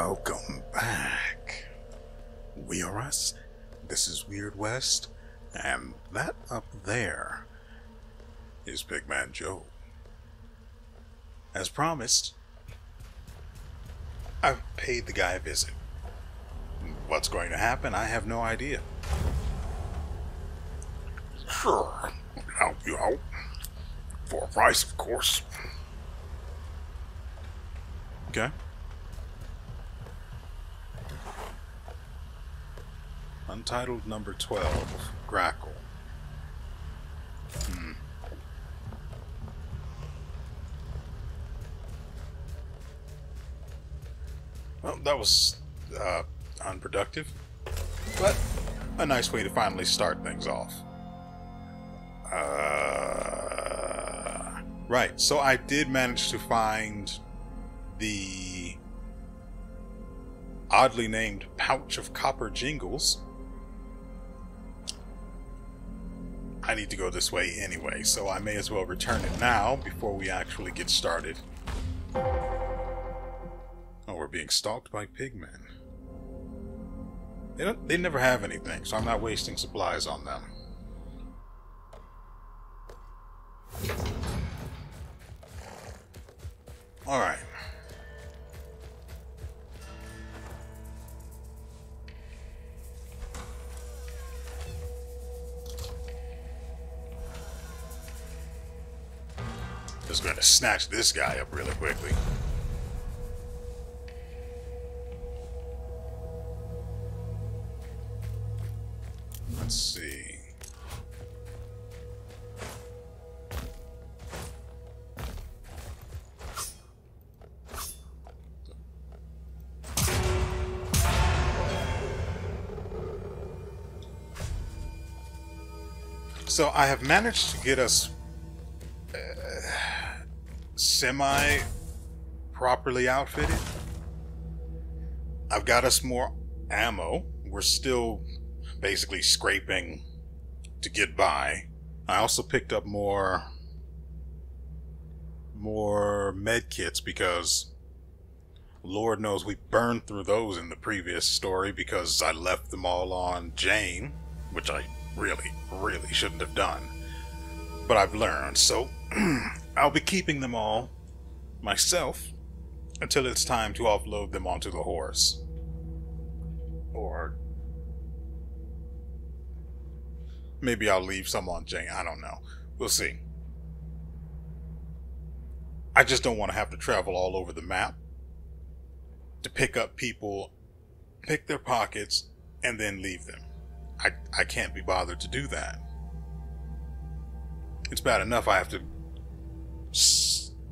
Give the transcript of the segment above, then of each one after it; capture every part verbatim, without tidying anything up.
Welcome back. We are us, this is Weird West, and that up there is Big Man Joe. As promised, I've paid the guy a visit. What's going to happen, I have no idea. Sure, I'll help you out. For a price, of course. Okay. Untitled number twelve, Grackle. Hmm. Well, that was uh, unproductive, but a nice way to finally start things off. Uh, right, so I did manage to find the oddly named pouch of copper jingles. I need to go this way anyway, so I may as well return it now before we actually get started. Oh, we're being stalked by pigmen. They don't, they never have anything, so I'm not wasting supplies on them. Alright. Just gonna snatch this guy up really quickly. Let's see. So I have managed to get us semi-properly outfitted. I've got us more ammo. We're still basically scraping to get by. I also picked up more more med kits because Lord knows we burned through those in the previous story because I left them all on Jane, which I really, really shouldn't have done. But I've learned, so I'll be keeping them all myself until it's time to offload them onto the horse. Or maybe I'll leave some on Jane. I don't know. We'll see. I just don't want to have to travel all over the map to pick up people, pick their pockets, and then leave them. I, I can't be bothered to do that. It's bad enough I have to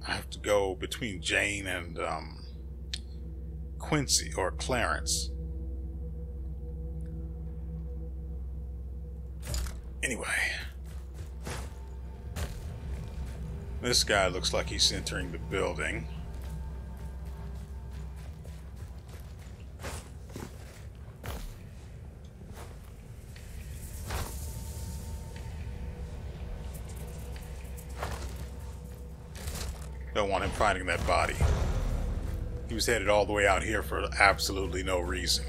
I have to go between Jane and um, Quincy or Clarence. Anyway, this guy looks like he's entering the building. Don't want him finding that body. He was headed all the way out here for absolutely no reason.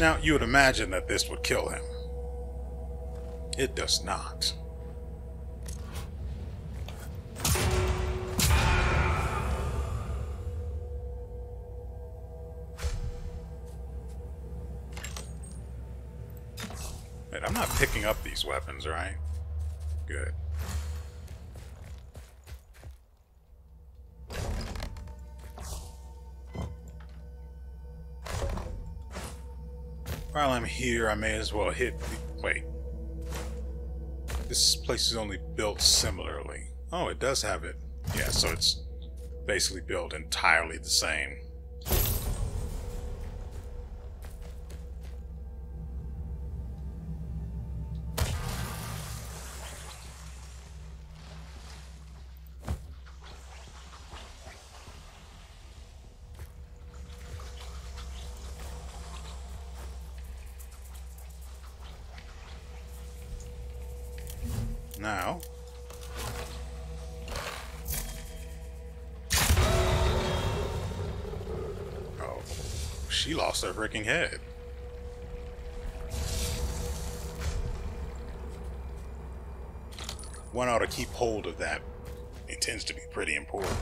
Now, you would imagine that this would kill him. It does not. Wait, I'm not picking up these weapons, right? Good. While I'm here, I may as well hit the... Wait. This place is only built similarly. Oh, it does have it. Yeah, so it's basically built entirely the same. now. Oh, she lost her freaking head. One ought to keep hold of that. It tends to be pretty important.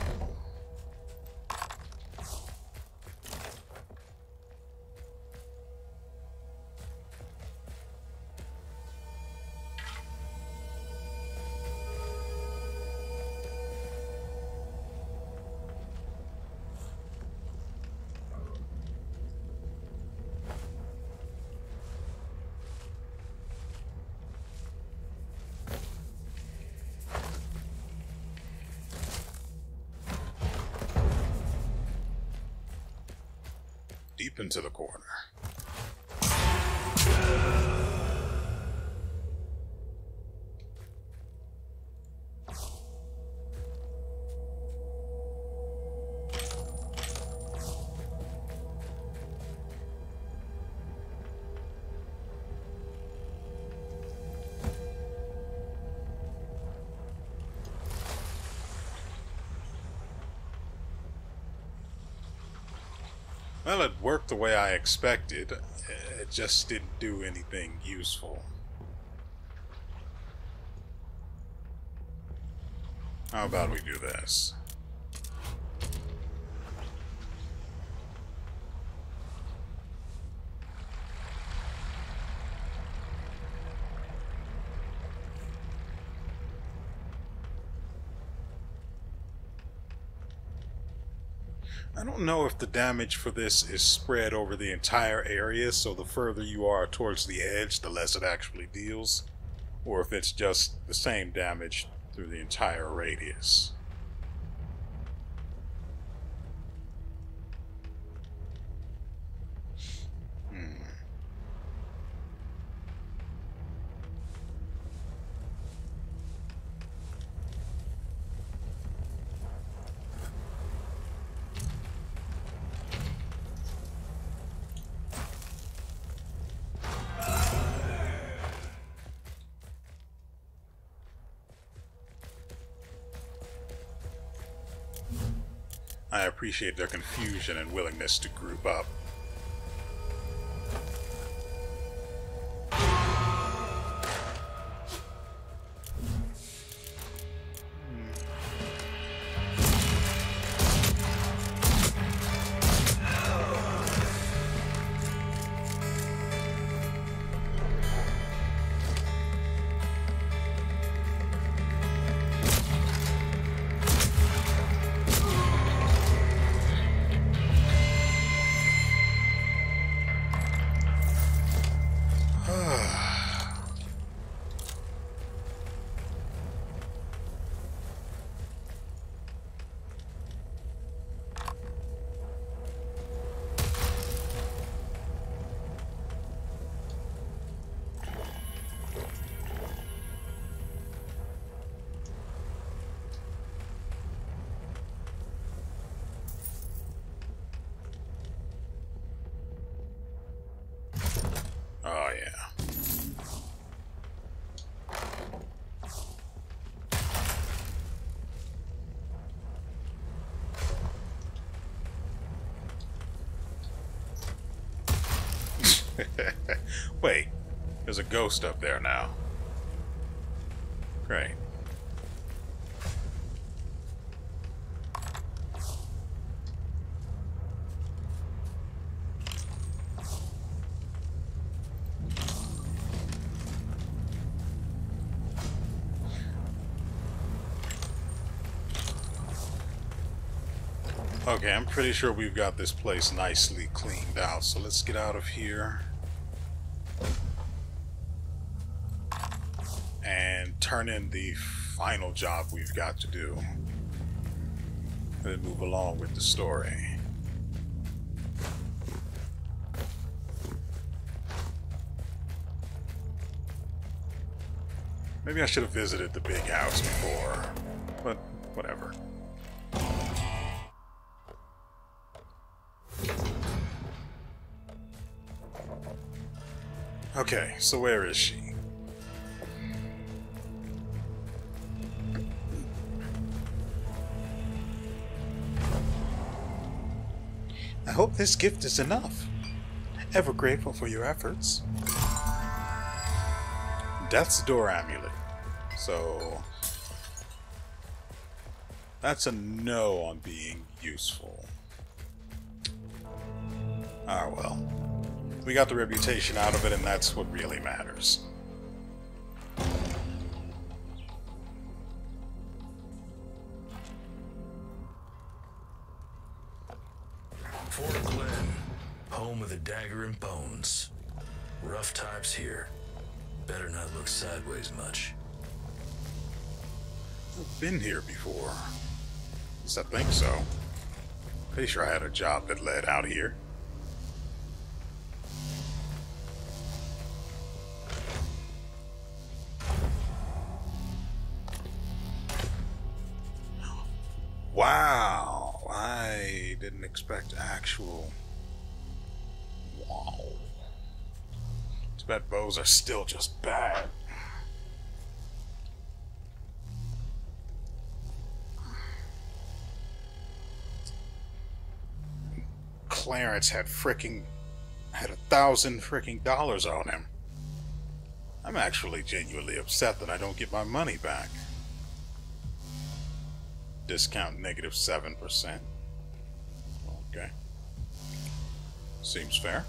Deep into the corner. Well, it worked the way I expected, it just didn't do anything useful. How about we do this? I don't know if the damage for this is spread over the entire area, so the further you are towards the edge, the less it actually deals, or if it's just the same damage through the entire radius. I appreciate their confusion and willingness to group up. Wait, there's a ghost up there now. Great. Okay, I'm pretty sure we've got this place nicely cleaned out, so let's get out of here. And turn in the final job we've got to do. And move along with the story. Maybe I should have visited the big house before, but whatever. Okay, so where is she? hope this gift is enough. Ever grateful for your efforts. Death's Door Amulet. So... that's a no on being useful. Ah, well. We got the reputation out of it, and that's what really matters. Fort Glenn, home of the Dagger and Bones. Rough types here. Better not look sideways much. I've been here before. At least I think so. Pretty sure I had a job that led out here. Wow! I didn't expect actual... wow. Too bad bows are still just bad. Clarence had fricking... had a thousand fricking dollars on him. I'm actually genuinely upset that I don't get my money back. Discount negative seven percent. Okay. Seems fair.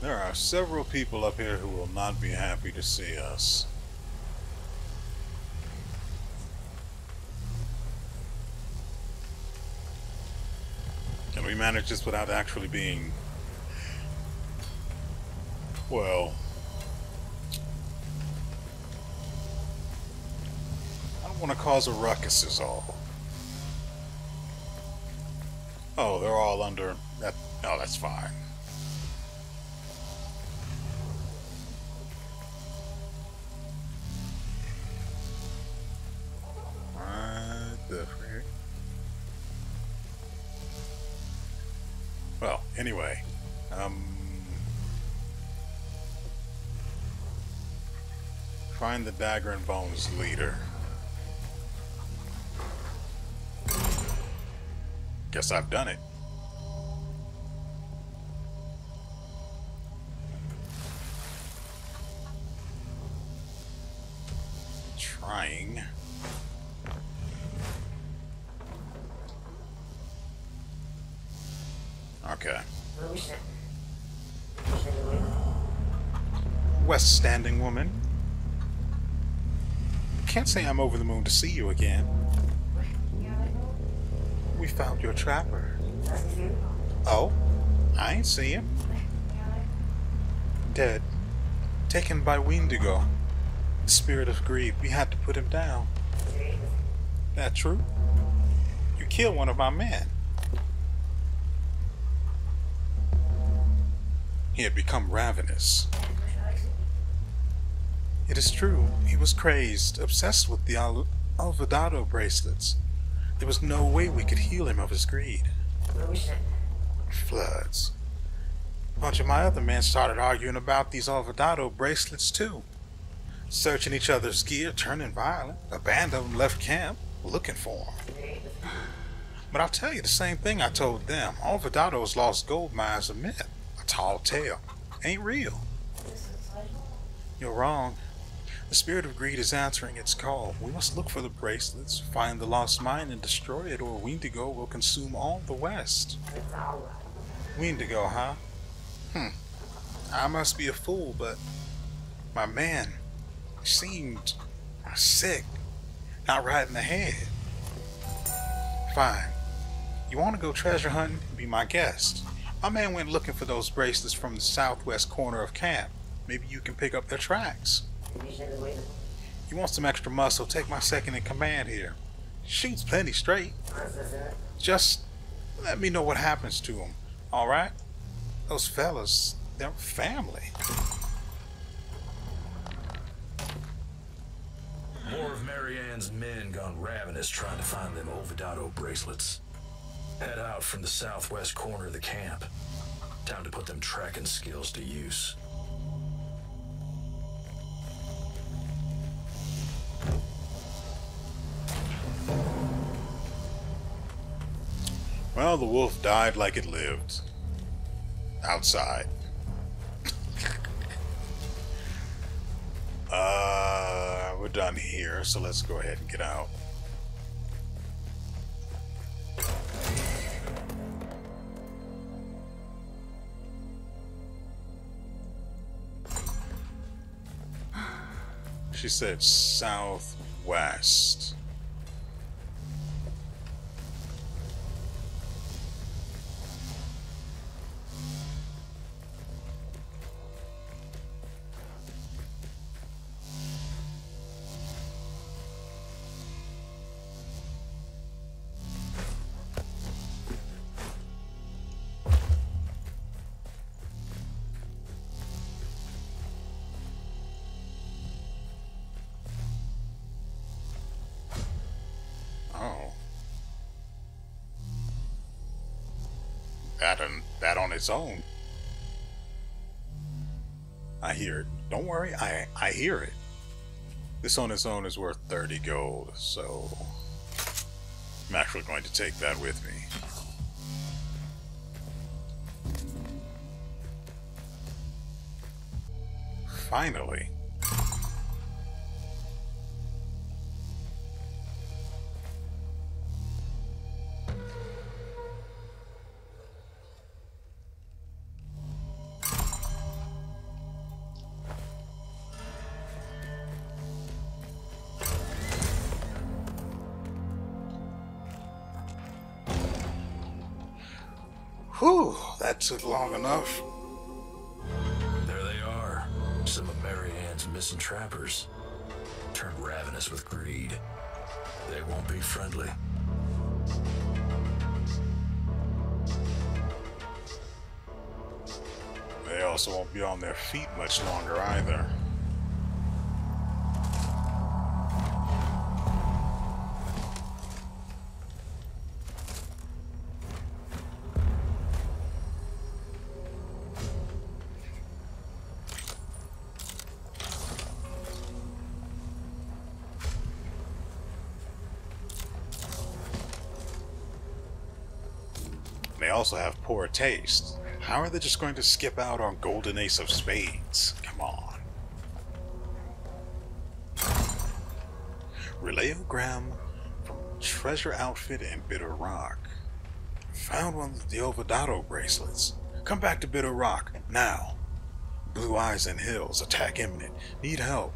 There are several people up here who will not be happy to see us. Can we manage this without actually being... well... I don't want to cause a ruckus is all. Oh, they're all under... that. Oh, that's fine. Well, anyway, um, find the Dagger and Bones leader. Guess I've done it. Trying. Okay. West Standing Woman. Can't say I'm over the moon to see you again. We found your trapper. Oh, I ain't see him. Dead. Taken by Windigo. The spirit of greed. We had to put him down. That true? You killed one of my men. He had become ravenous. It is true, he was crazed, obsessed with the Al Olvidado bracelets. There was no way we could heal him of his greed. Floods. A bunch of my other men started arguing about these Olvidado bracelets too. Searching each other's gear, turning violent. A band of them left camp, looking for him. But I'll tell you the same thing I told them. Olvidado's lost gold mines are myth. Tall tale. Ain't real. You're wrong. The spirit of greed is answering its call. We must look for the bracelets, find the lost mine and destroy it, or Windigo will consume all the West. Windigo, huh? Hmm. I must be a fool, but my man seemed sick. Not right in the head. Fine. You want to go treasure hunting? Be my guest. My man went looking for those bracelets from the southwest corner of camp. Maybe you can pick up their tracks. You want some extra muscle? Take my second in command here. Shoots plenty straight. Just let me know what happens to him, alright? Those fellas, they're family. More of Marianne's men gone ravenous trying to find them Olvidado bracelets. Head out from the southwest corner of the camp. Time to put them tracking skills to use. Well, the wolf died like it lived. Outside. Uh, we're done here, so let's go ahead and get out. She said southwest. Its own. I hear it. Don't worry, I I hear it. This on its own is worth thirty gold, so I'm actually going to take that with me. Finally. Whew, that took long enough. There they are. Some of Mary Ann's missing trappers. Turned ravenous with greed. They won't be friendly. They also won't be on their feet much longer either. Also have poor taste. How are they just going to skip out on Golden Ace of Spades? Come on. Relayogram from Treasure Outfit and Bitter Rock. Found one of the Olvidado bracelets. Come back to Bitter Rock now. Blue Eyes and Hills. Attack imminent. Need help.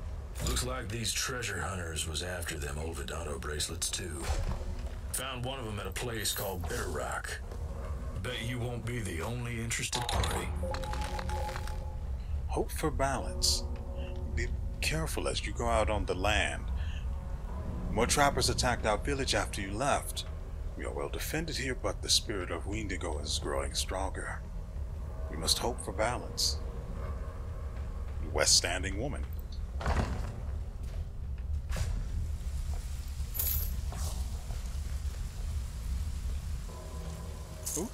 Looks like these treasure hunters was after them Olvidado bracelets too. Found one of them at a place called Bitter Rock. Bet you won't be the only interested party. Hope for balance. Be careful as you go out on the land. More trappers attacked our village after you left. We are well defended here, but the spirit of Windigo is growing stronger. We must hope for balance. West Standing Woman. Ooh.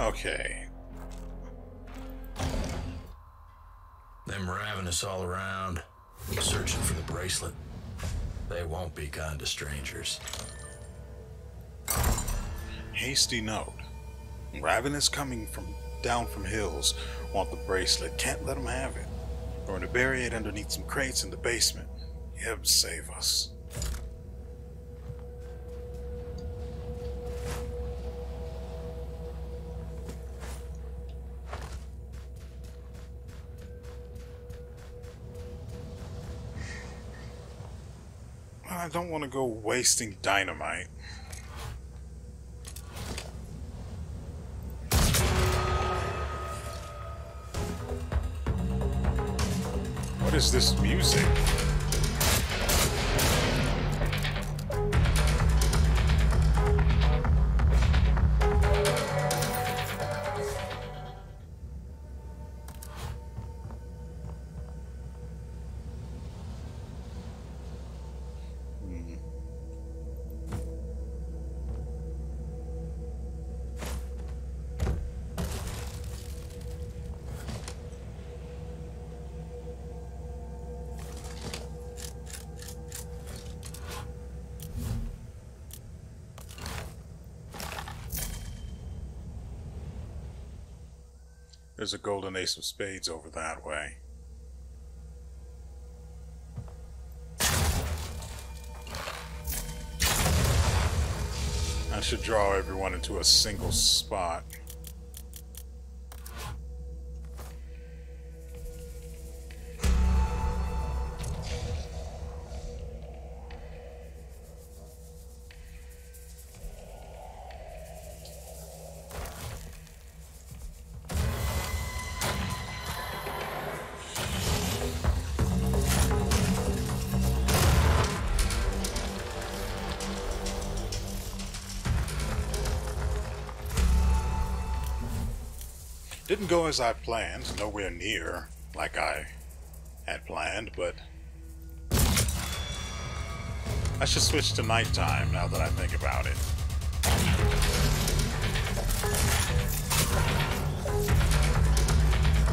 Okay. Them ravenous all around, searching for the bracelet. They won't be kind to strangers. Hasty note. Ravenous coming from down from hills. Want the bracelet. Can't let them have it. We're going to bury it underneath some crates in the basement. Heaven save us. I don't want to go wasting dynamite. What is this music? There's a Golden Ace of Spades over that way. That should draw everyone into a single spot. Didn't go as I planned, nowhere near like I had planned, but I should switch to nighttime now that I think about it.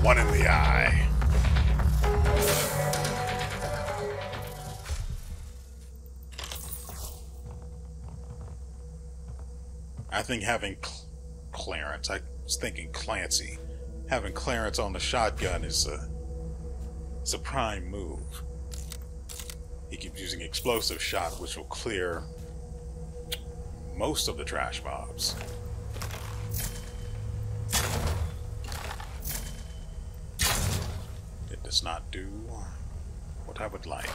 One in the eye. I think having Cl- Clarence, I was thinking Clancy. Having Clarence on the shotgun is a, it's a prime move. He keeps using explosive shot, which will clear most of the trash mobs. It does not do what I would like.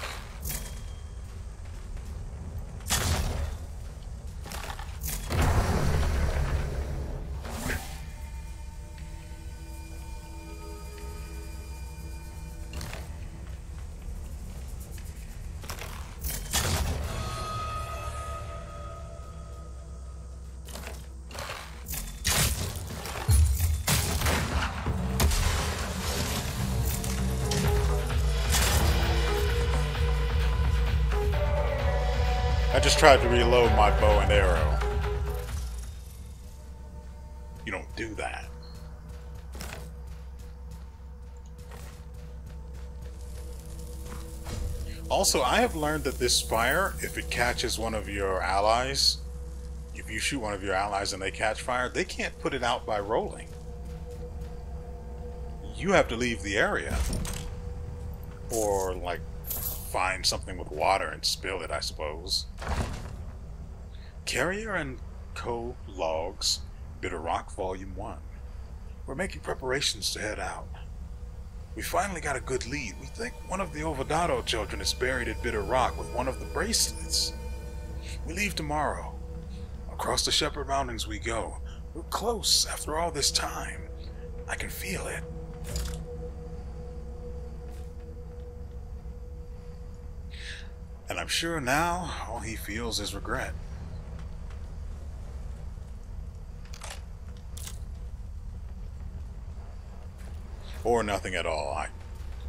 I just tried to reload my bow and arrow. You don't do that. Also, I have learned that this fire, if it catches one of your allies, if you shoot one of your allies and they catch fire, they can't put it out by rolling. You have to leave the area. Or, like, find something with water and spill it, I suppose. Carrier and Co. Logs, Bitter Rock, Volume one. We're making preparations to head out. We finally got a good lead. We think one of the Olvidado children is buried at Bitter Rock with one of the bracelets. We leave tomorrow. Across the Shepherd Mountains we go. We're close after all this time. I can feel it. And I'm sure now, all he feels is regret. Or nothing at all. I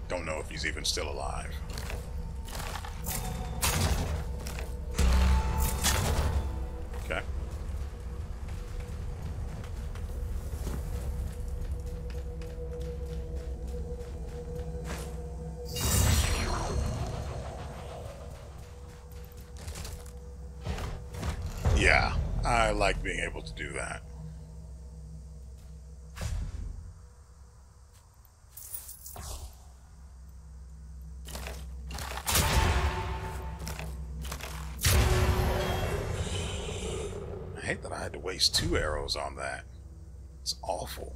don't know if he's even still alive. Okay. Yeah, I like being able to do that. I hate that I had to waste two arrows on that. It's awful.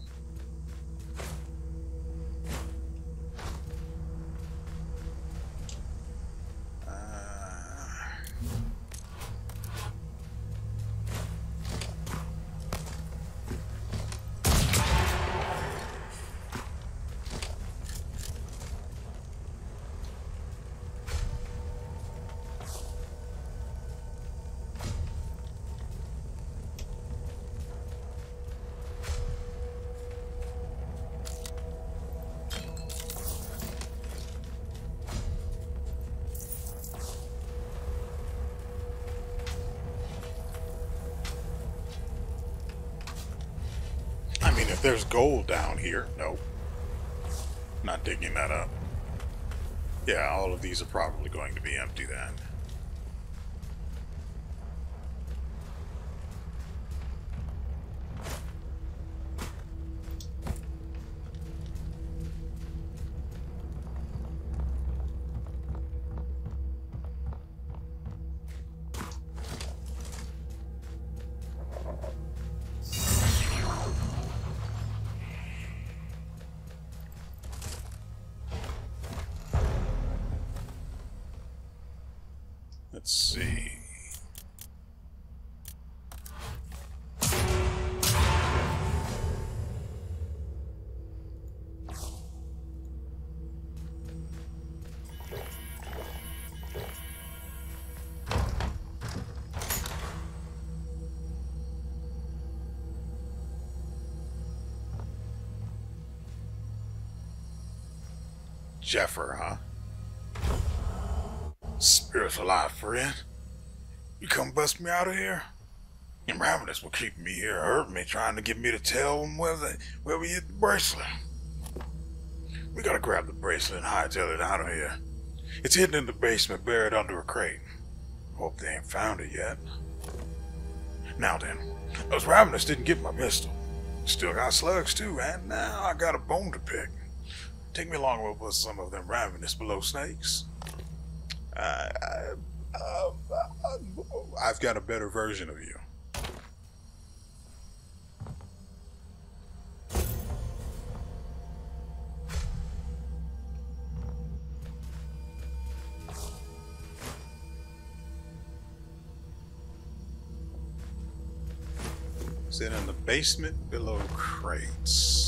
I mean, if there's gold down here, nope. Not digging that up. Yeah, all of these are probably going to be empty then. Let's see. Jeffer, huh? Spirit for life, friend. You come bust me out of here? Your ravenous will keep me here, hurt me, trying to get me to tell them where, they, where we hit the bracelet. We gotta grab the bracelet and hightail it out of here. It's hidden in the basement, buried under a crate. Hope they ain't found it yet. Now then, those ravenous didn't get my pistol. Still got slugs too, and now I got a bone to pick. Take me along with some of them ravenous below snakes. Uh, I, uh, I've got a better version of you. Sit in the basement below crates.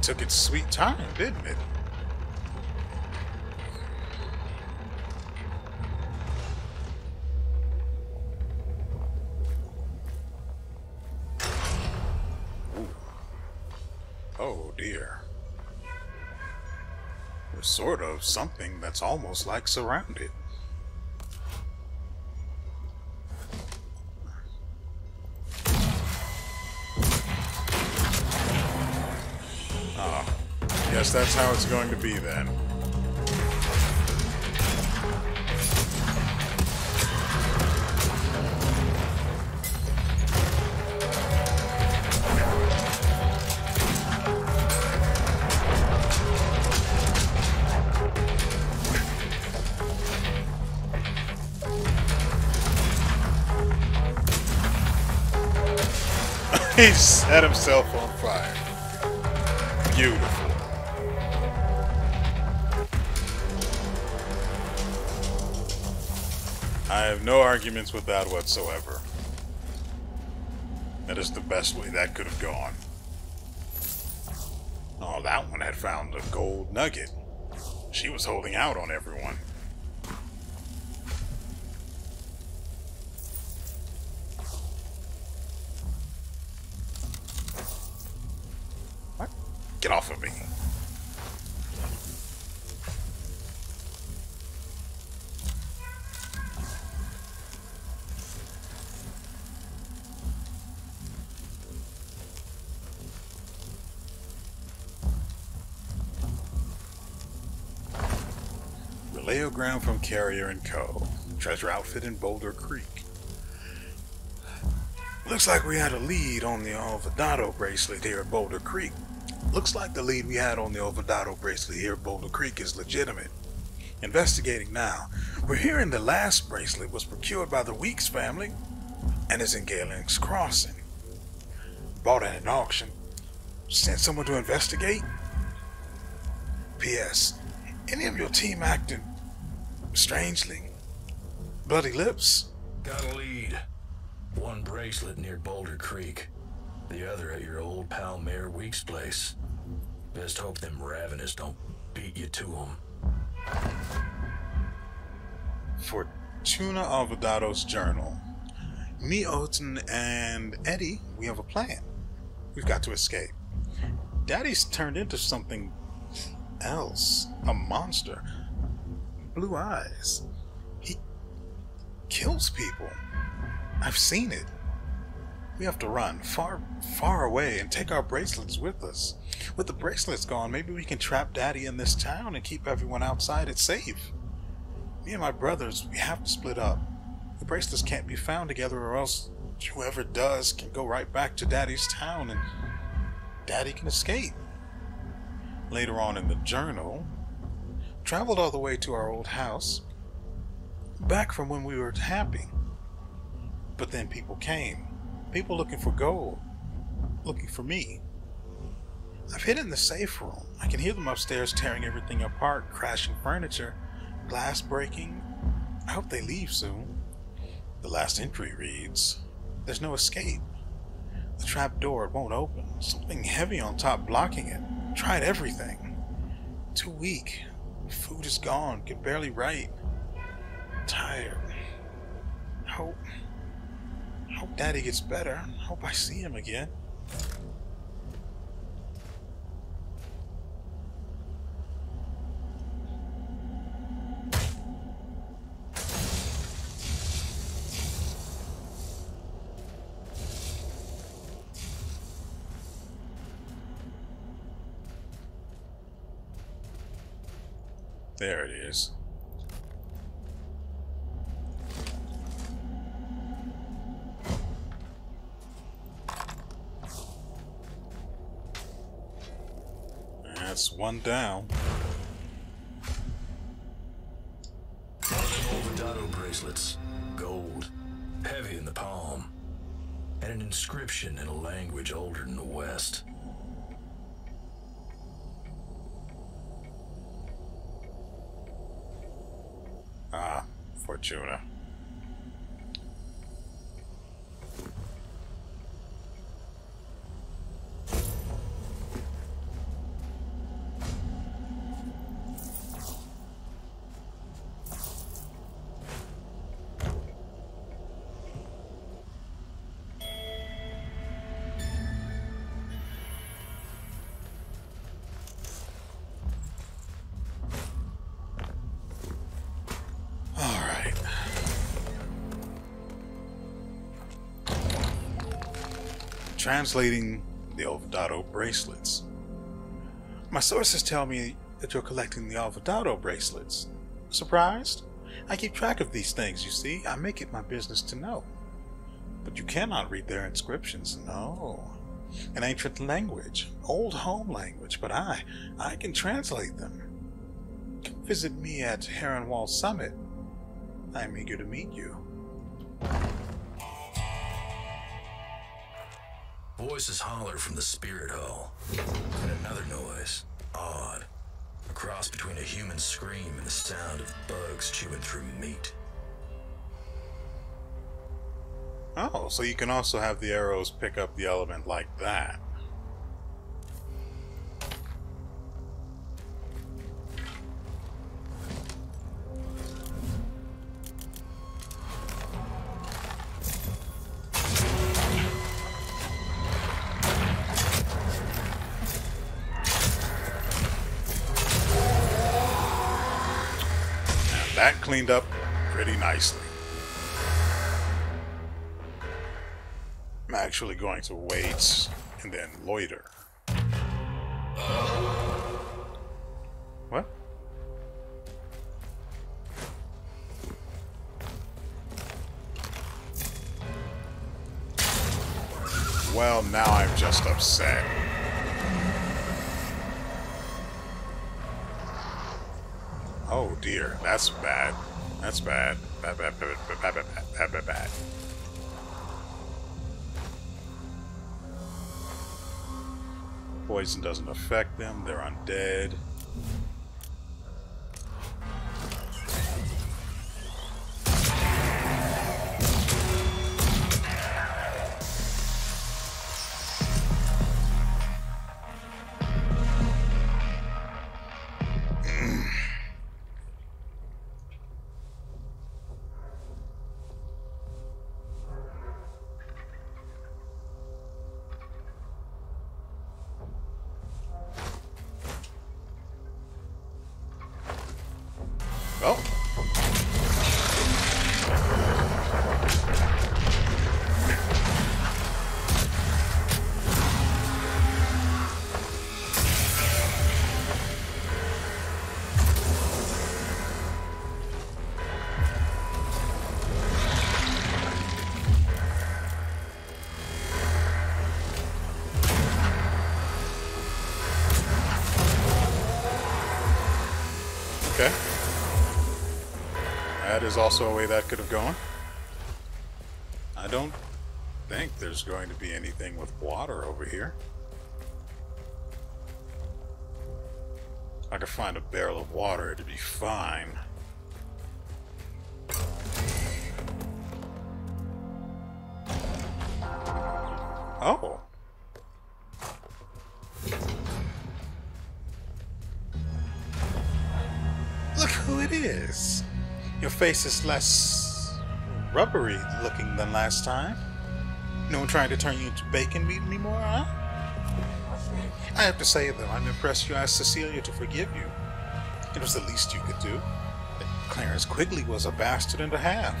Took its sweet time, didn't it? Ooh. Oh dear. We're sort of something that's almost like surrounded. That's how it's going to be then. He set himself on fire. Beautiful. I have no arguments with that whatsoever. That is the best way that could have gone. Oh, that one had found a gold nugget. She was holding out on everyone. What? Get off of me. Ground from Carrier and Co. Treasure Outfit in Boulder Creek. Looks like we had a lead on the Olvidado bracelet here at Boulder Creek. Looks like the lead we had on the Olvidado bracelet here at Boulder Creek is legitimate. Investigating now, we're hearing the last bracelet was procured by the Weeks family and is in Galen's Crossing. Bought at an auction. Sent someone to investigate? P S. Any of your team acting strangely? Bloody lips? Got a lead. One bracelet near Boulder Creek. The other at your old pal Mayor Weeks' place. Best hope them ravenous don't beat you to them. Fortuna Alvarado's journal. Me, Oten, and Eddie, we have a plan. We've got to escape. Daddy's turned into something else. A monster. Blue Eyes. He kills people. I've seen it. We have to run far, far away and take our bracelets with us. With the bracelets gone, maybe we can trap Daddy in this town and keep everyone outside. It's safe. Me and my brothers, we have to split up. The bracelets can't be found together, or else whoever does can go right back to Daddy's town and Daddy can escape. Later on in the journal, traveled all the way to our old house, back from when we were happy. But then people came. People looking for gold. Looking for me. I've hidden in the safe room. I can hear them upstairs tearing everything apart, crashing furniture, glass breaking. I hope they leave soon. The last entry reads, there's no escape. The trap door won't open. Something heavy on top blocking it. Tried everything. Too weak. Food is gone. Can barely write. Tired. Hope. Hope Daddy gets better. Hope I see him again. There it is. That's one down. Olvidado bracelets. Gold. Heavy in the palm. And an inscription in a language older than the West. Ah, Fortuna. Translating the Olvidado bracelets. My sources tell me that you're collecting the Olvidado bracelets. Surprised? I keep track of these things, you see. I make it my business to know. But you cannot read their inscriptions, no. An ancient language, old home language, but I, I can translate them. Come visit me at Heronwall Summit. I am eager to meet you. Voices holler from the spirit hall. And another noise, odd, a cross between a human scream and the sound of bugs chewing through meat. Oh, so you can also have the arrows pick up the element like that. That cleaned up pretty nicely. I'm actually going to wait and then loiter. What? Well, now I'm just upset. Oh dear, that's bad. That's bad. Bad, bad, bad, bad, bad, bad, bad, bad. Poison doesn't affect them. They're undead. That is also a way that could have gone. I don't think there's going to be anything with water over here. If I could find a barrel of water, it'd be fine. Oh! Look who it is! Your face is less rubbery looking than last time. No one trying to turn you into bacon meat anymore, huh? I have to say, though, I'm impressed you asked Cecilia to forgive you. It was the least you could do. Clarence Quigley was a bastard and a half.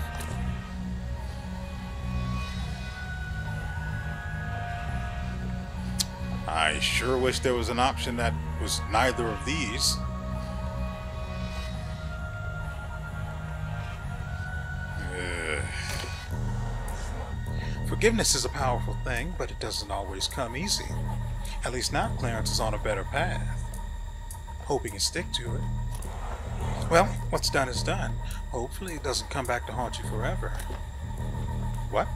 I sure wish there was an option that was neither of these. Ugh. Forgiveness is a powerful thing, but it doesn't always come easy. At least now Clarence is on a better path. Hope he can stick to it. Well, what's done is done. Hopefully it doesn't come back to haunt you forever. What?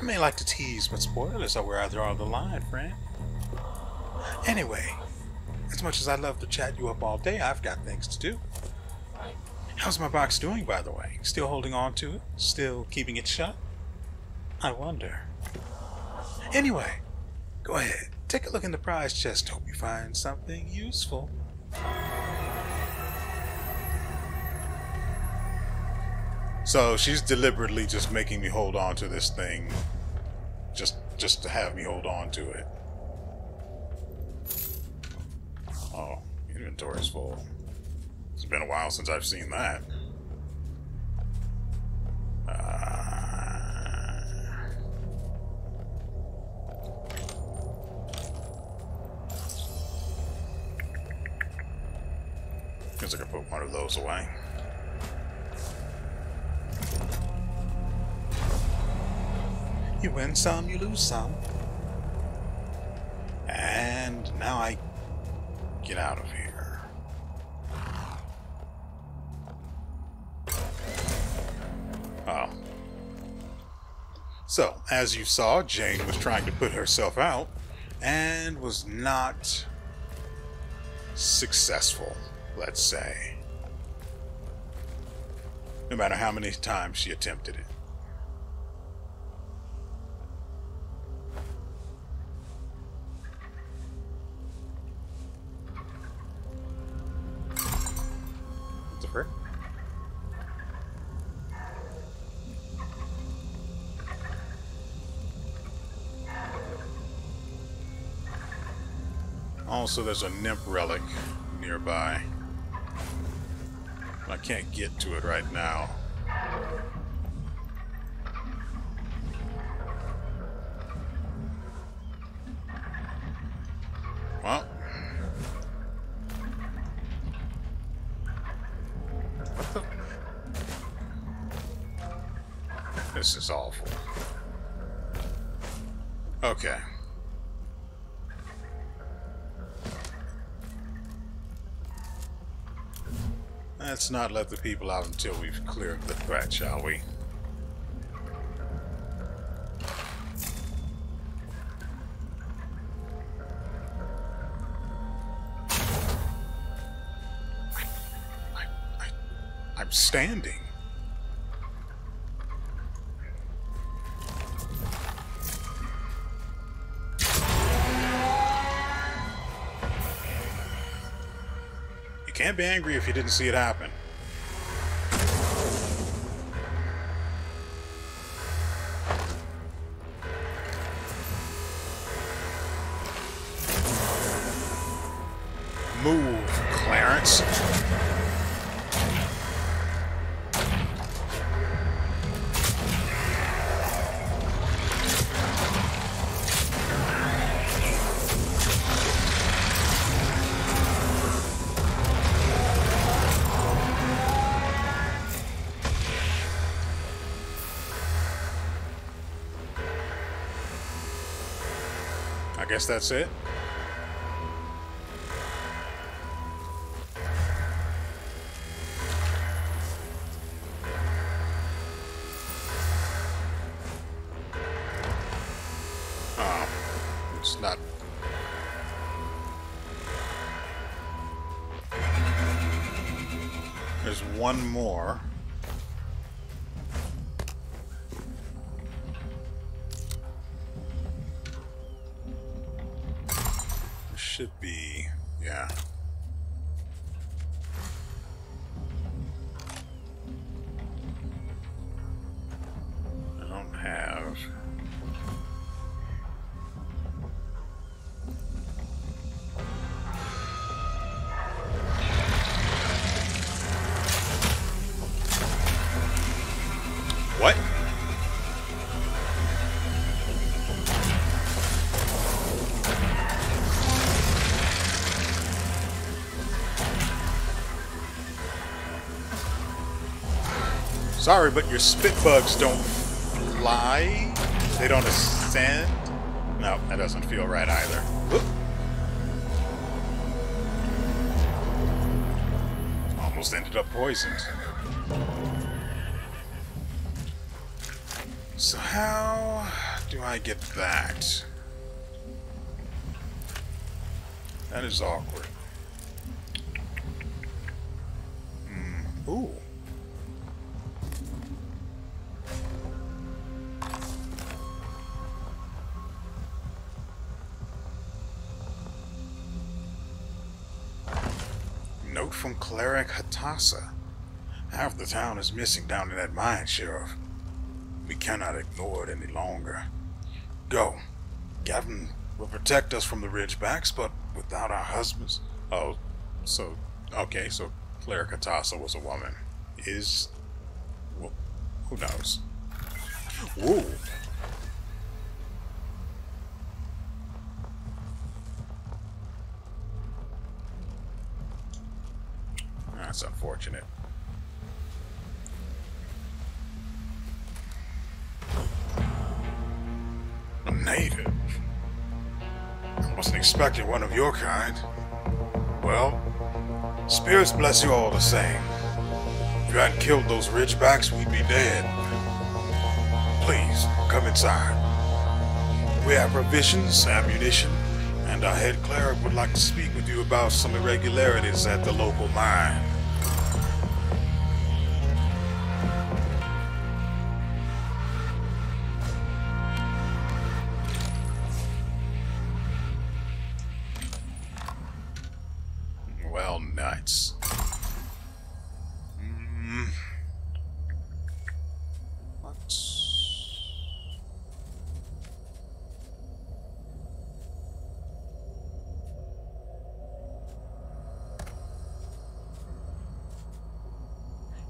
I may like to tease, but spoilers are where I draw the line, friend. Anyway, as much as I love to chat you up all day, I've got things to do. How's my box doing, by the way? Still holding on to it? Still keeping it shut? I wonder. Anyway, go ahead. Take a look in the prize chest. Hope you find something useful. So she's deliberately just making me hold on to this thing, just just to have me hold on to it. Oh, inventory's full. It's been a while since I've seen that. Uh, guess I could put one of those away. You win some, you lose some. And now I get out of here. Oh. So, as you saw, Jane was trying to put herself out and was not successful, let's say. No matter how many times she attempted it. Also, there's a nymph relic nearby. I can't get to it right now. Well. What the? This is awful. Okay. Let's not let the people out until we've cleared the threat, shall we? I, I, I'm standing. Can't be angry if you didn't see it happen. Move, Clarence. I guess that's it. It's not... There's one more. There should be... yeah. I don't have... What? Sorry, but your spit bugs don't fly. They don't ascend. No, that doesn't feel right either. Whoop. Almost ended up poisoned. So how do I get that? That is awkward. Mm. Ooh. Note from Cleric Katassa. Half the town is missing down in that mine, Sheriff. We cannot ignore it any longer. Go. Gavin will protect us from the Ridgebacks, but without our husbands... Oh, so... Okay, so Clara Katassa was a woman. Is... Well, who knows? Woo! That's unfortunate. Native? I wasn't expecting one of your kind. Well, spirits bless you all the same. If you hadn't killed those Ridgebacks, we'd be dead. Please, come inside. We have provisions, ammunition, and our head cleric would like to speak with you about some irregularities at the local mine.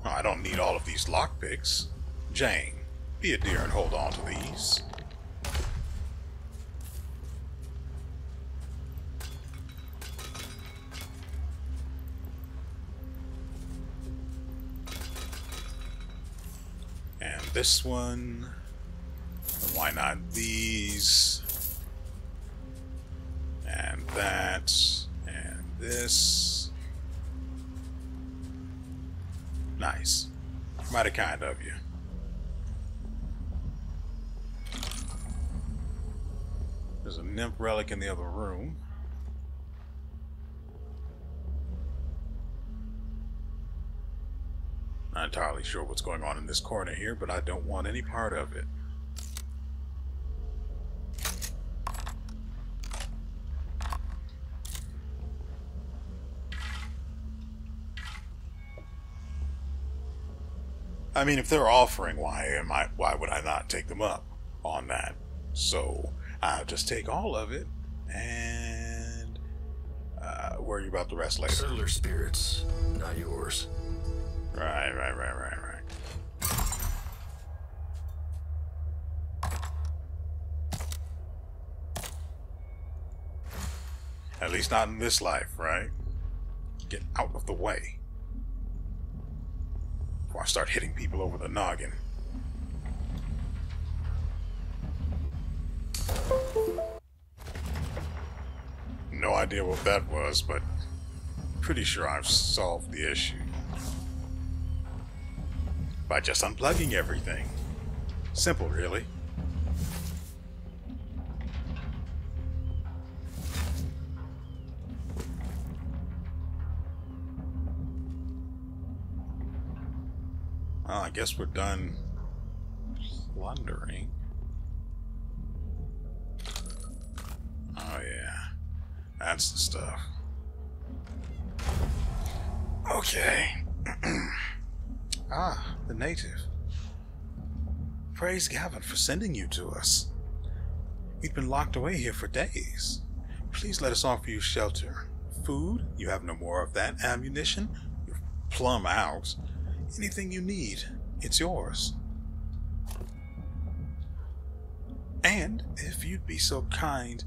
I don't need all of these lockpicks. Jane, be a dear and hold on to these. And this one. Why not these? And that. And this. Nice. Mighty kind of you. There's a nymph relic in the other room. Not entirely sure what's going on in this corner here, but I don't want any part of it. I mean, if they're offering, why am I? Why would I not take them up on that? So I'll just take all of it and uh, worry about the rest later. Settler spirits, not yours. Right, right, right, right, right. At least not in this life, right? Get out of the way. I start hitting people over the noggin. No idea what that was, but pretty sure I've solved the issue by just unplugging everything. Simple, really. Well, I guess we're done plundering. Oh yeah, that's the stuff. Okay. Ah, the native. Praise Gavin for sending you to us. We've been locked away here for days. Please let us offer you shelter. Food, you have no more of that. Ammunition, you're plumb out. Anything you need, it's yours. And, if you'd be so kind,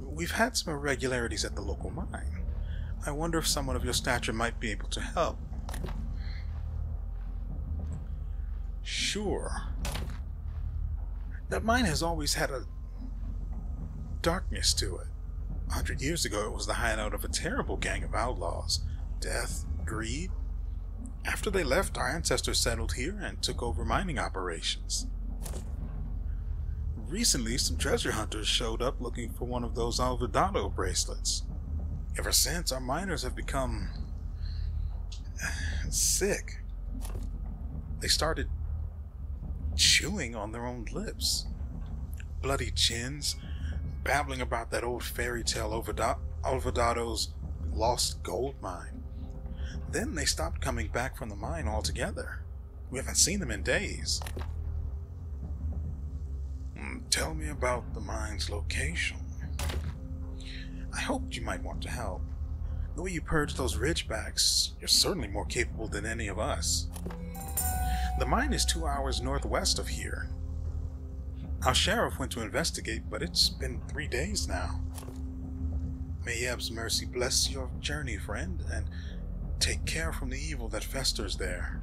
we've had some irregularities at the local mine. I wonder if someone of your stature might be able to help. Sure. That mine has always had a darkness to it. A hundred years ago, it was the hideout of a terrible gang of outlaws. Death, greed. After they left, our ancestors settled here and took over mining operations. Recently, some treasure hunters showed up looking for one of those Olvidado bracelets. Ever since, our miners have become sick. They started chewing on their own lips. Bloody chins, babbling about that old fairy tale Olvidado's lost gold mine. Then they stopped coming back from the mine altogether. We haven't seen them in days. Tell me about the mine's location. I hoped you might want to help. The way you purge those ridgebacks, you're certainly more capable than any of us. The mine is two hours northwest of here. Our sheriff went to investigate, but it's been three days now. May Yeb's mercy bless your journey, friend, and take care from the evil that festers there.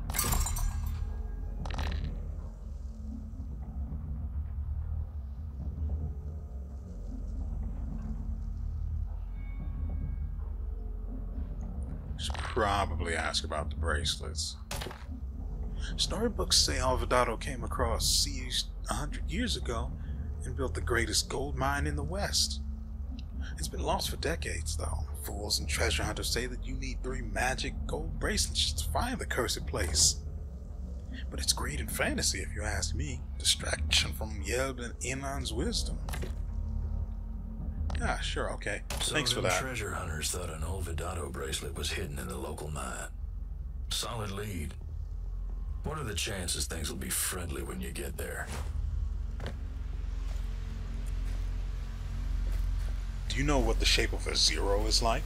Should probably ask about the bracelets. Storybooks say Olvidado came across seas a hundred years ago and built the greatest gold mine in the West. It's been lost for decades, though. Fools and treasure hunters say that you need three magic gold bracelets to find the cursed place. But it's greed and fantasy, if you ask me. Distraction from Yeb and Enon's wisdom. Ah, sure, okay. So thanks for that. Treasure hunters thought an Olvidado bracelet was hidden in the local mine. Solid lead. What are the chances things will be friendly when you get there? Do you know what the shape of a zero is like?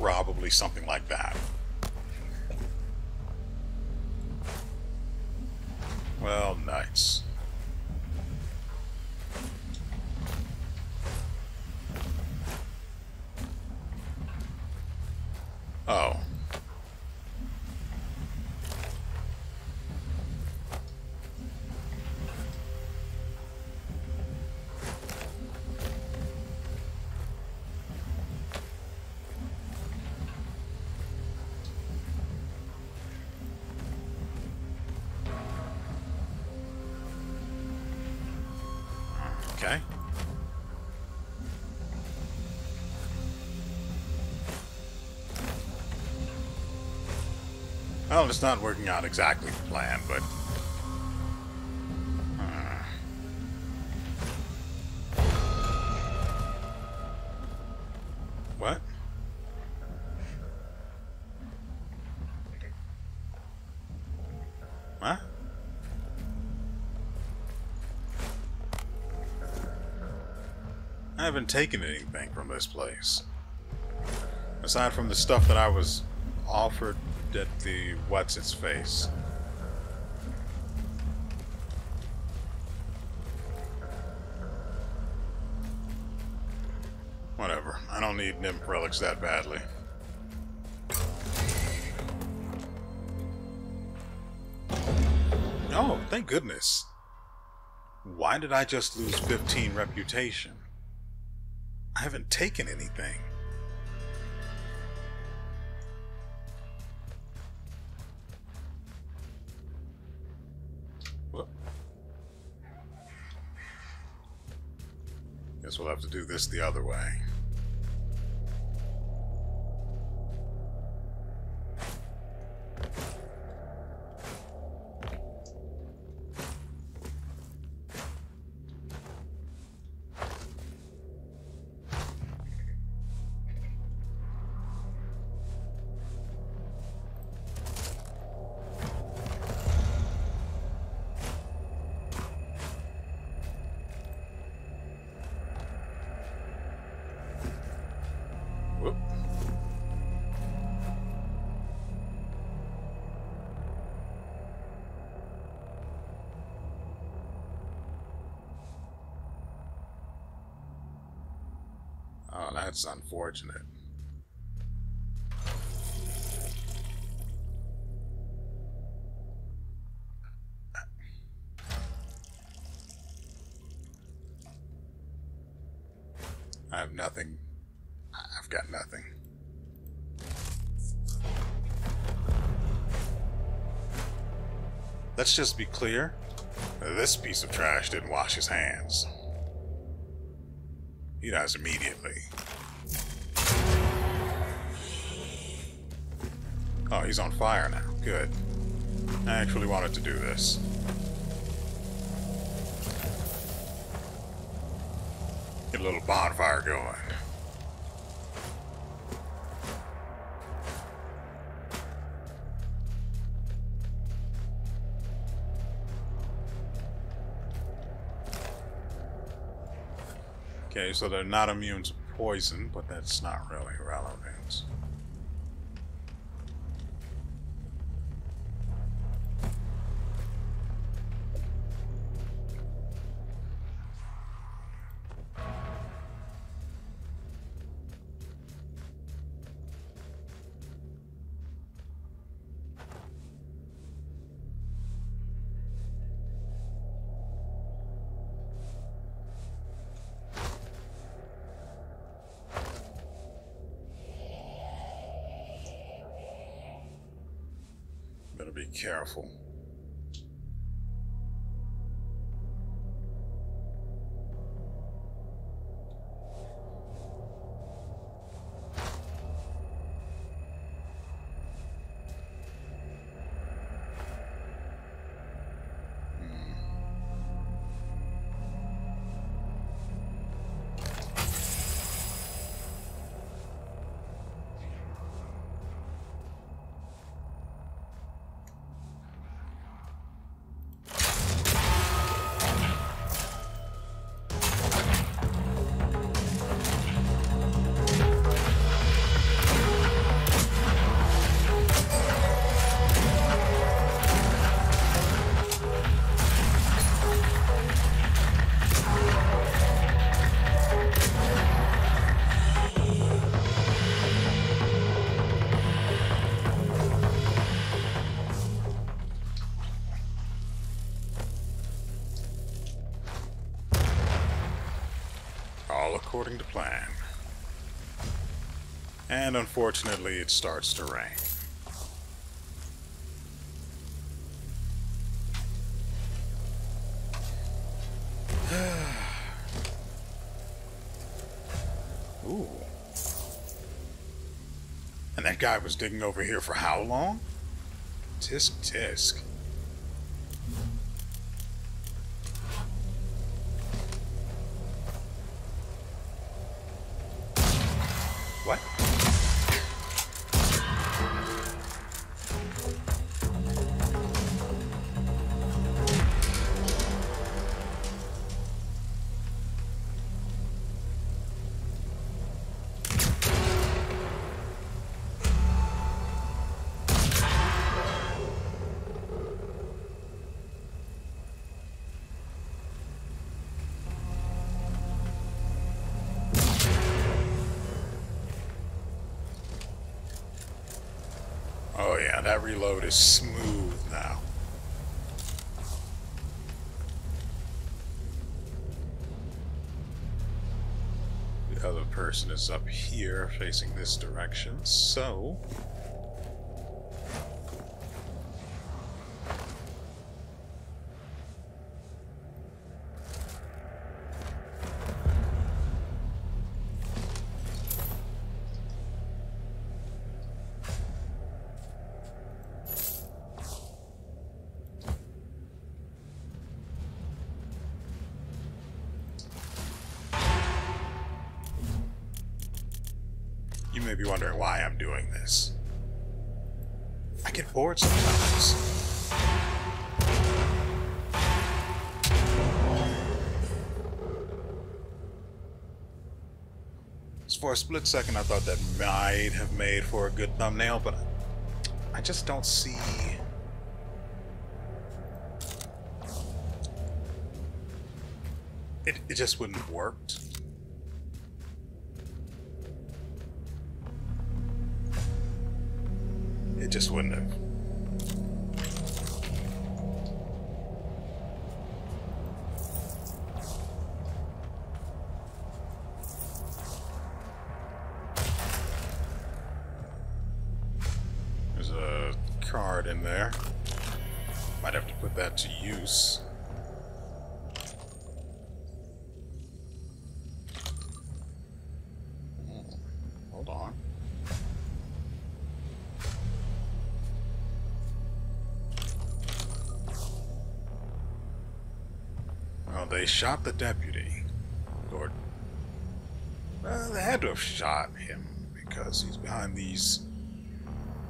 Probably something like that. Well, nice. Oh. Okay. Well, it's not working out exactly the plan, but... Uh. What? Huh? I haven't taken anything from this place. Aside from the stuff that I was offered at the what's-its-face. Whatever. I don't need Nymph relics that badly. Oh, thank goodness. Why did I just lose fifteen reputation? I haven't taken anything. Whoop. Guess we'll have to do this the other way. that's unfortunate. I have nothing. I've got nothing. Let's just be clear. This piece of trash didn't wash his hands. He dies immediately. Oh, he's on fire now. Good. I actually wanted to do this. Get a little bonfire going. Okay, so they're not immune to poison, but that's not really relevant. Be careful. According to plan. And unfortunately, it starts to rain. Ooh. And that guy was digging over here for how long? Tisk tisk. That reload is smooth now. The other person is up here facing this direction, so you may be wondering why I'm doing this. I get bored sometimes. So for a split second, I thought that might have made for a good thumbnail, but I just don't see... It, it just wouldn't have worked. It just wouldn't have. There's a card in there. Might have to put that to use. Shot the deputy, or uh, they had to have shot him because he's behind these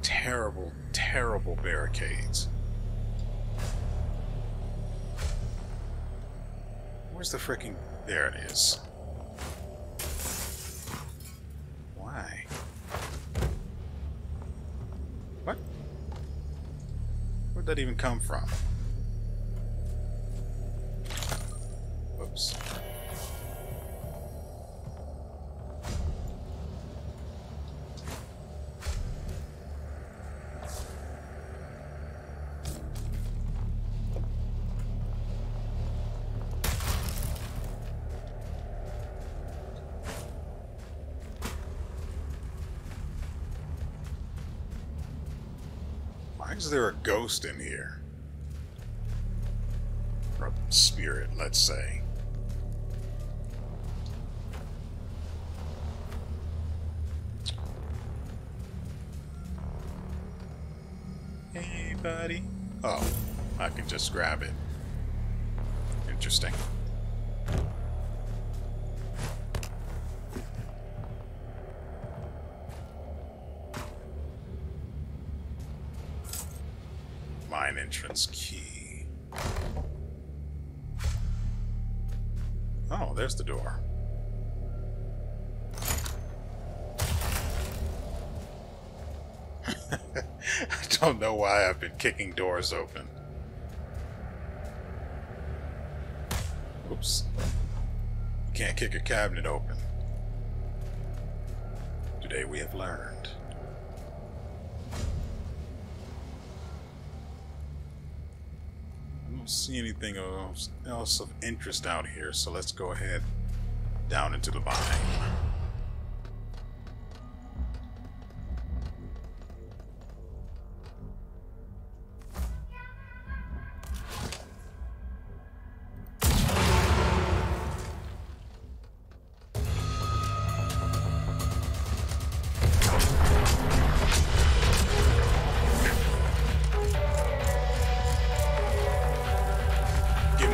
terrible, terrible barricades. Where's the frickin'? There it is. Why? What? Where'd that even come from? Why is there a ghost in here? Or a spirit, let's say. Buddy. Oh, I can just grab it. Interesting. Mine entrance key. Oh, there's the door. I don't know why I've been kicking doors open. Oops. You can't kick a cabinet open. Today we have learned. I don't see anything else of interest out here, so let's go ahead down into the mine.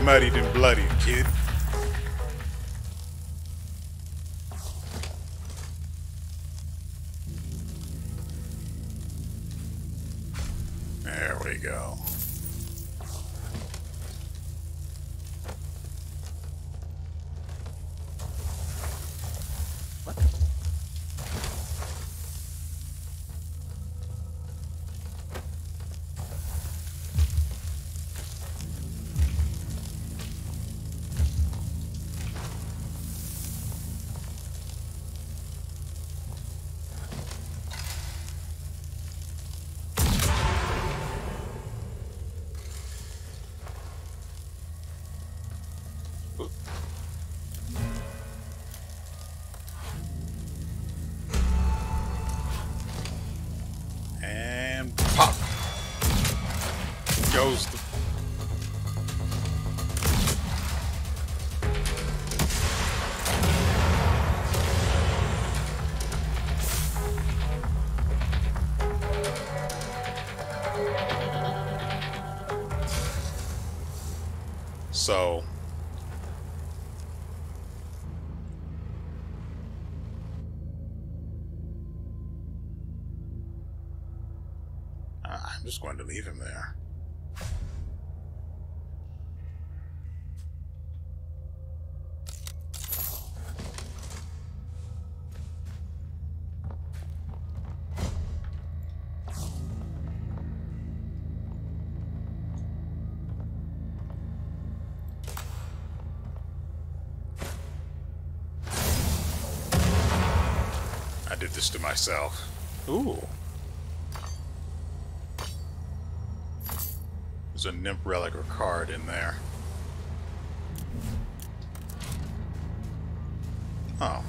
Muddied and bloodied, kid. There we go. What? Goes the so uh, I'm just going to leave him there. This to myself. Ooh. a nymph relic or card in there. Oh.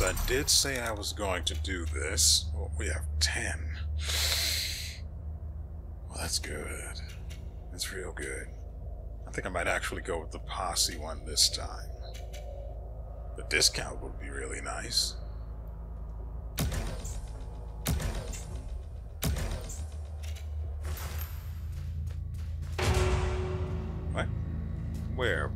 I did say I was going to do this. Well, we have ten. Well, that's good. That's real good. I think I might actually go with the posse one this time. The discount would be really nice. What? Where?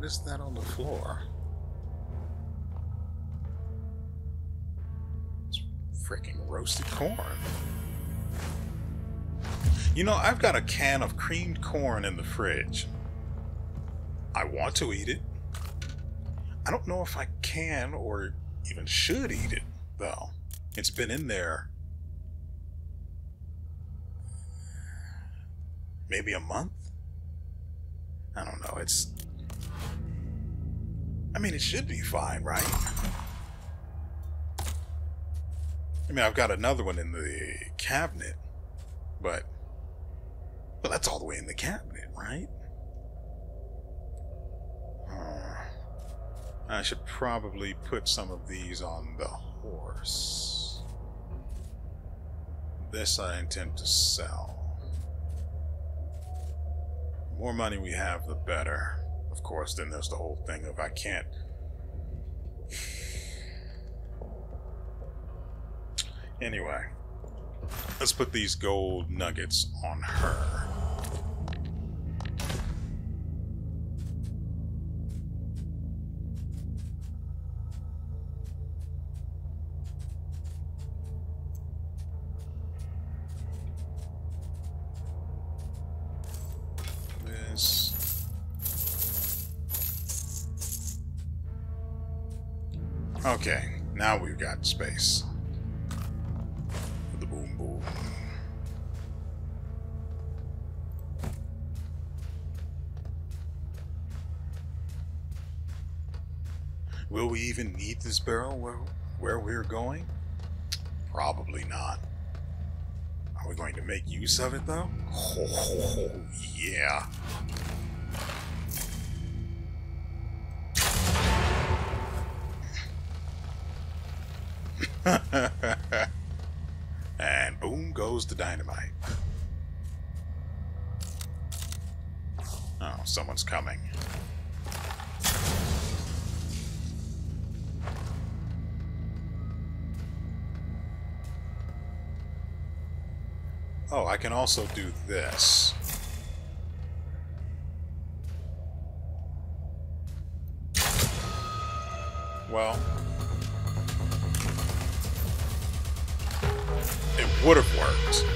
Is that on the floor? It's freaking roasted corn. You know, I've got a can of creamed corn in the fridge. I want to eat it. I don't know if I can or even should eat it, though. It's been in there maybe a month? I don't know. It's... I mean, it should be fine, right? I mean, I've got another one in the cabinet, but... But that's all the way in the cabinet, right? Uh, I should probably put some of these on the horse. This I intend to sell. The more money we have, the better. Of course, then there's the whole thing of I can't... Anyway, let's put these gold nuggets on her. Okay, now we've got space. The boom boom. Will we even need this barrel where, where we're going? Probably not. Are we going to make use of it though? Oh, yeah. And boom goes the dynamite. Oh, someone's coming. Oh, I can also do this. Well... would have worked,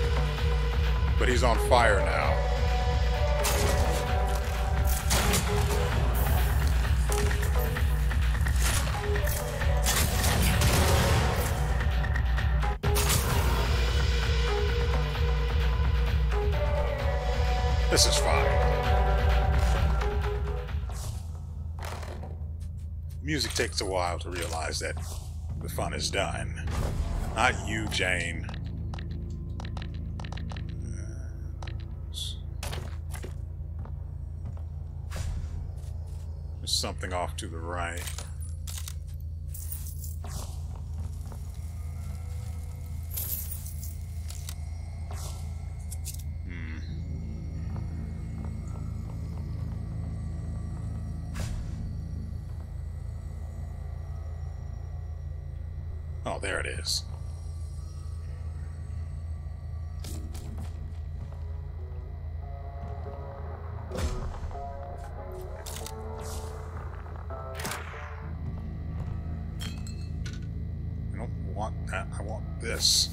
but he's on fire now. This is fine. Music takes a while to realize that the fun is done. Not you, Jane. Something off to the right. Oh, there it is. I don't want that. I want this.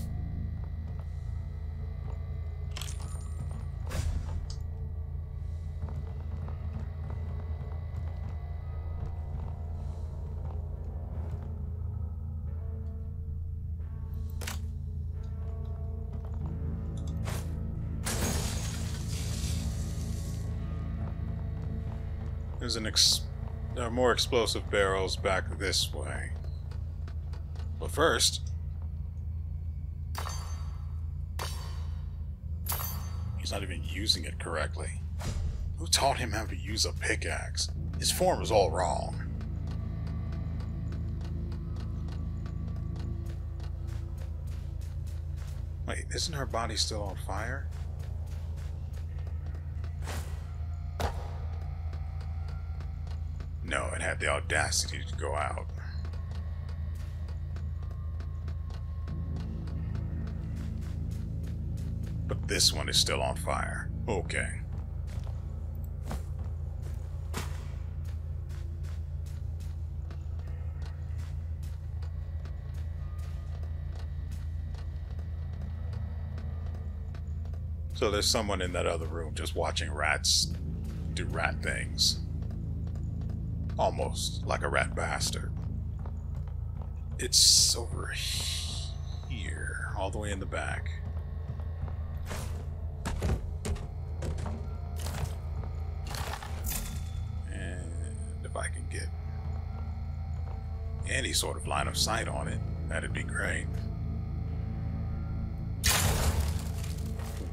There's an ex there are more explosive barrels back this way. But first, he's not even using it correctly. Who taught him how to use a pickaxe? His form is all wrong. Wait, isn't her body still on fire? No, it had the audacity to go out. But this one is still on fire. Okay. So there's someone in that other room just watching rats do rat things. Almost like a rat bastard. It's over here, all the way in the back. And if I can get any sort of line of sight on it, that'd be great.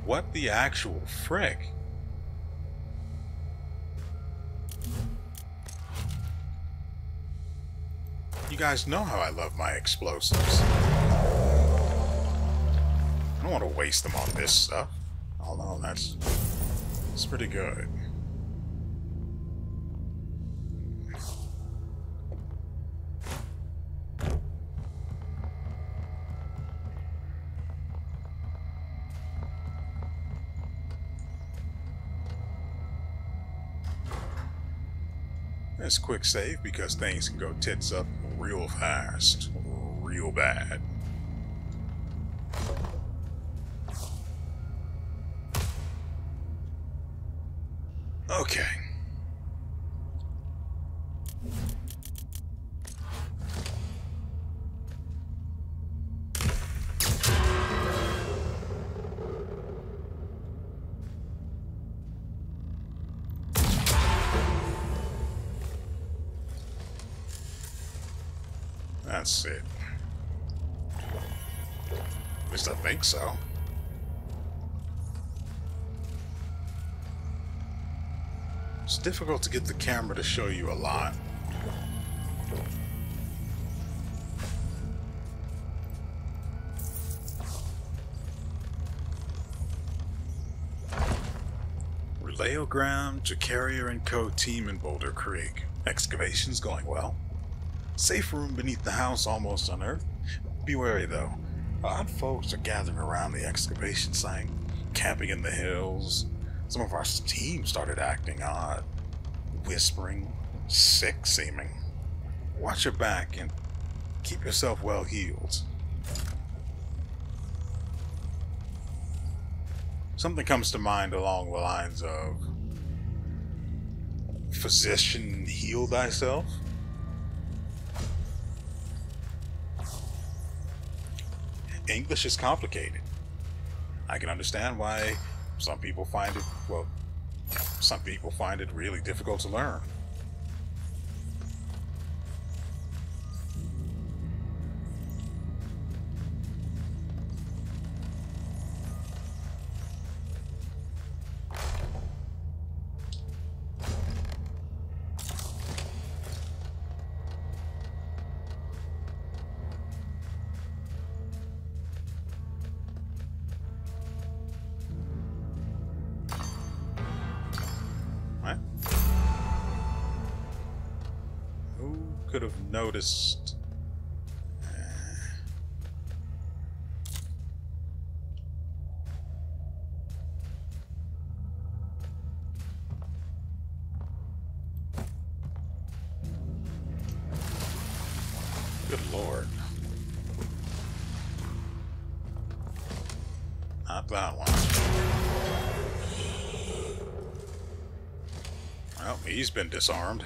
What the actual frick? You guys know how I love my explosives. I don't want to waste them on this stuff. Although that's, that's pretty good. That's quick save because things can go tits up real fast, real bad. Okay. That's it. At least I think so. It's difficult to get the camera to show you a lot. Relayogram to Carrier and Co. team in Boulder Creek. Excavation's going well. Safe room beneath the house almost unearthed. Be wary though. Odd folks are gathering around the excavation site, camping in the hills. Some of our team started acting odd, whispering, sick seeming. Watch your back and keep yourself well healed. Something comes to mind along the lines of physician, heal thyself. English is complicated. I can understand why some people find it, well, some people find it really difficult to learn. Could have noticed. Good lord. Not that one. Well, he's been disarmed.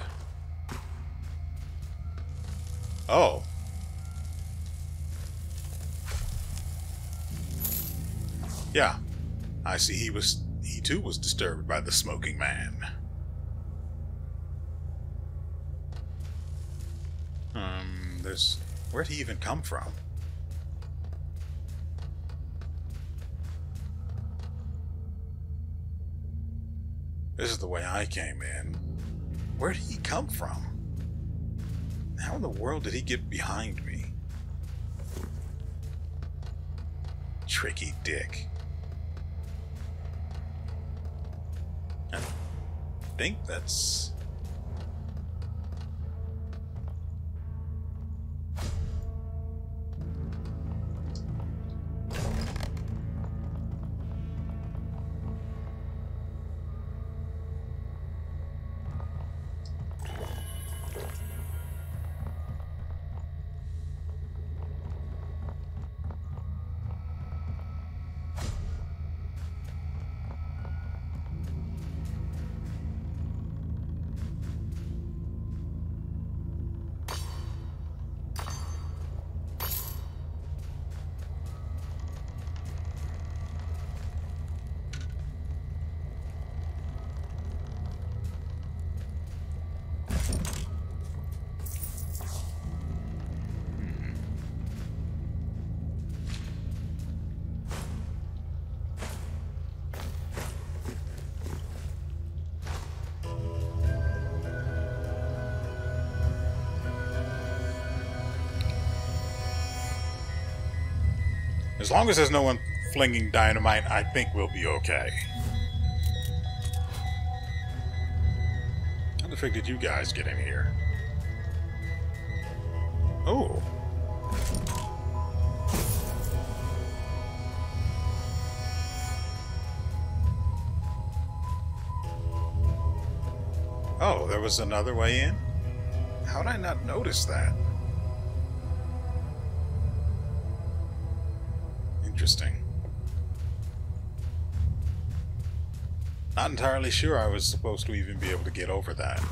Oh. Yeah. I see he was... He too was disturbed by the smoking man. Um, there's... Where'd he even come from? This is the way I came in. Where'd he come from? How in the world did he get behind me? Tricky dick. I think that's... As long as there's no one flinging dynamite, I think we'll be okay. How the frick did you guys get in here? Oh. Oh, there was another way in? How'd I not notice that? Interesting. Not entirely sure I was supposed to even be able to get over that.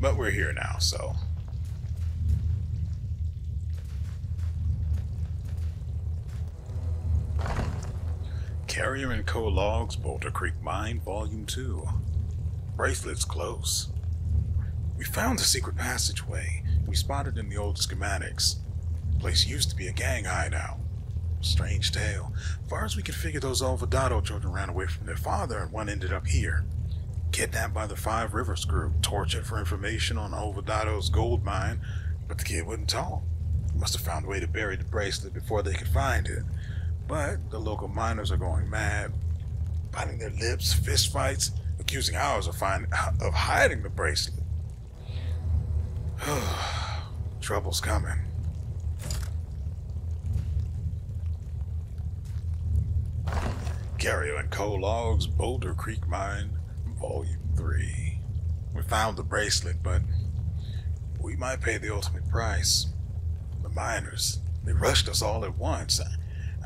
But we're here now, so... Carrier and Co. Logs, Boulder Creek Mine, Volume two. Bracelet's close. We found the secret passageway. We spotted in the old schematics. The place used to be a gang hideout. Strange tale. As far as we could figure, those Olvidado children ran away from their father and one ended up here. Kidnapped by the Five Rivers group, tortured for information on Olvidado's gold mine, but the kid wouldn't talk. He must have found a way to bury the bracelet before they could find it. But the local miners are going mad, biting their lips, fist fights, accusing ours of, find, of hiding the bracelet. Trouble's coming. Carrier and Co. Logs, Boulder Creek Mine, Volume three. We found the bracelet, but we might pay the ultimate price. The miners, they rushed us all at once.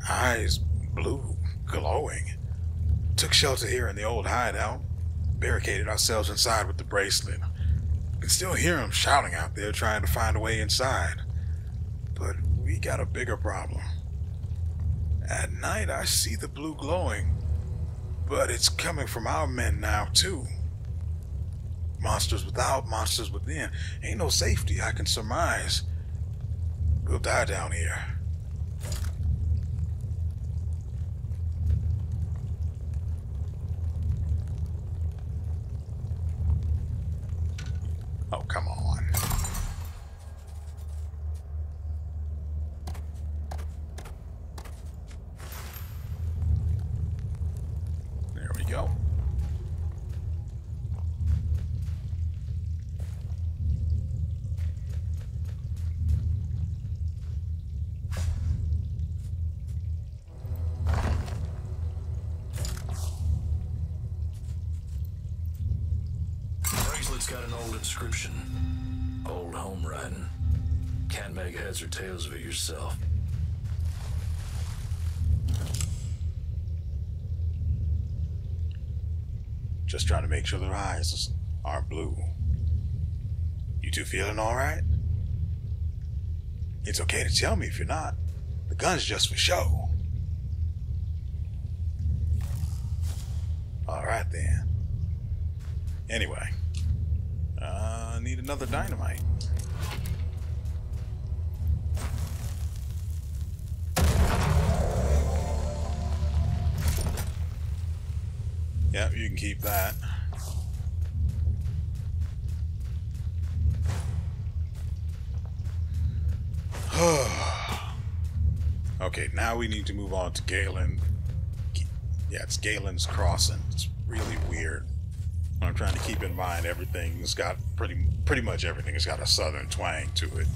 Eyes blue, glowing. Took shelter here in the old hideout. Barricaded ourselves inside with the bracelet. Can still hear them shouting out there, trying to find a way inside. But we got a bigger problem. At night, I see the blue glowing, but it's coming from our men now, too. Monsters without, monsters within. Ain't no safety, I can surmise. We'll die down here. Oh, come on. There we go. It's got an old inscription. Old home writing. Can't make heads or tails of it yourself. Just trying to make sure their eyes are blue. You two feeling all right? It's okay to tell me if you're not. The gun's just for show. All right then. Anyway, uh, need another dynamite. Yep, you can keep that. Okay, now we need to move on to Galen. Yeah, it's Galen's Crossing. It's really weird. I'm trying to keep in mind everything. It's got pretty pretty much everything. It's got a southern twang to it.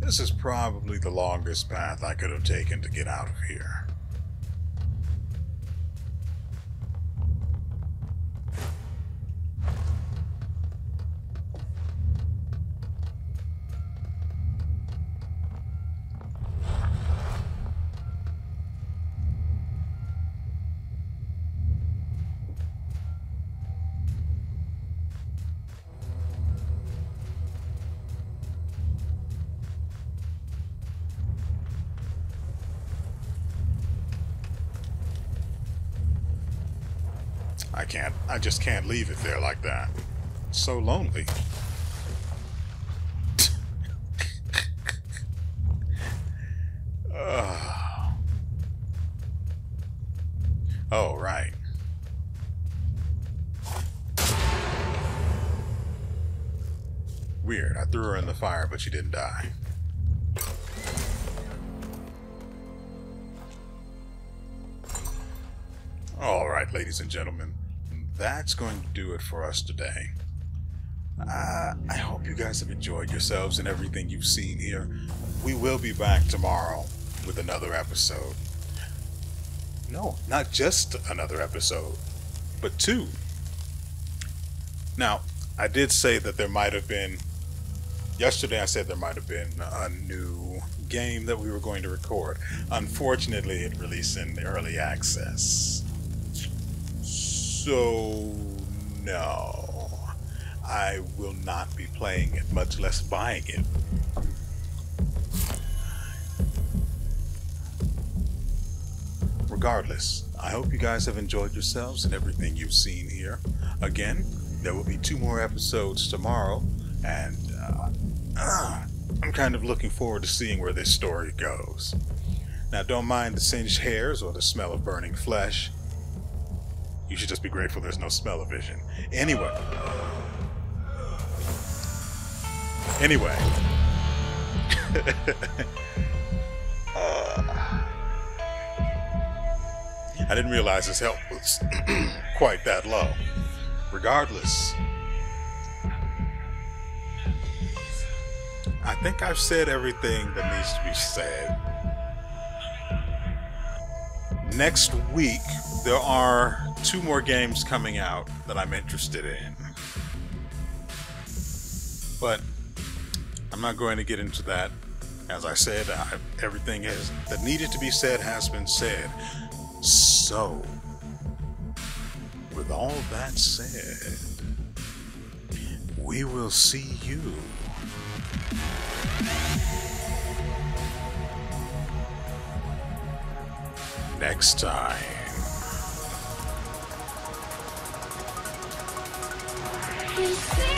This is probably the longest path I could have taken to get out of here. I can't, I just can't leave it there like that. It's so lonely. uh. Oh, right. Weird, I threw her in the fire, but she didn't die. All right, ladies and gentlemen. That's going to do it for us today. Uh, I hope you guys have enjoyed yourselves and everything you've seen here. We will be back tomorrow with another episode. No, not just another episode, but two. Now, I did say that there might have been... Yesterday I said there might have been a new game that we were going to record. Unfortunately, it released in early access. So, no, I will not be playing it, much less buying it. Regardless, I hope you guys have enjoyed yourselves and everything you've seen here. Again, there will be two more episodes tomorrow, and uh, uh, I'm kind of looking forward to seeing where this story goes. Now, don't mind the singed hairs or the smell of burning flesh. You should just be grateful there's no smell-o-vision. Anyway. Anyway. uh, I didn't realize his health was quite that low. Regardless, I think I've said everything that needs to be said. Next week, there are two more games coming out that I'm interested in. But I'm not going to get into that. As I said, I, everything is, that needed to be said has been said. So, with all that said, we will see you next time. We